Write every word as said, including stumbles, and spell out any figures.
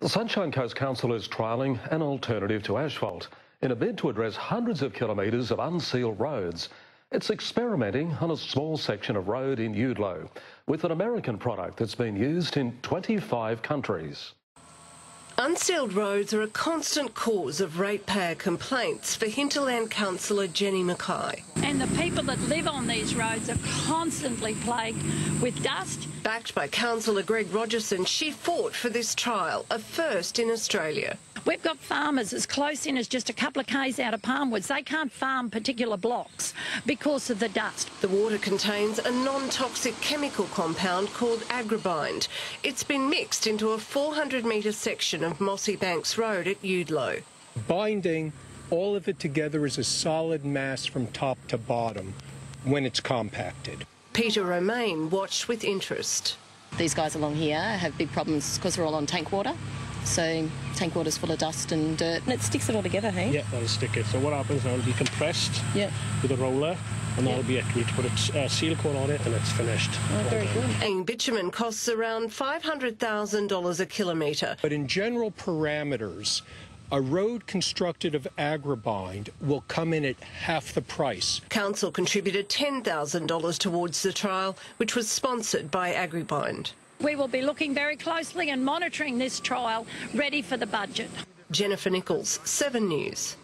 The Sunshine Coast Council is trialling an alternative to asphalt in a bid to address hundreds of kilometres of unsealed roads. It's experimenting on a small section of road in Yudlow with an American product that's been used in twenty-five countries. Unsealed roads are a constant cause of ratepayer complaints for Hinterland Councillor Jenny Mackay. And the people that live on these roads are constantly plagued with dust. Backed by Councillor Greg Rogerson, she fought for this trial, a first in Australia. We've got farmers as close in as just a couple of k's out of Palmwoods. They can't farm particular blocks because of the dust. The water contains a non-toxic chemical compound called AggreBind. It's been mixed into a four hundred metre section of Mossy Banks Road at Yudlow. Binding all of it together is a solid mass from top to bottom when it's compacted. Peter Romain watched with interest. These guys along here have big problems because we're all on tank water. So tank water's full of dust and dirt. And it sticks it all together, hey? Yeah, that'll stick it. So what happens now, it'll be compressed yeah. with a roller and that'll yeah. be it. We put a uh, seal coat on it and it's finished. Oh, very good. And bitumen costs around five hundred thousand dollars a kilometre. But in general parameters, a road constructed of AggreBind will come in at half the price. Council contributed ten thousand dollars towards the trial, which was sponsored by AggreBind. We will be looking very closely and monitoring this trial, ready for the budget. Jennifer Nichols, seven news.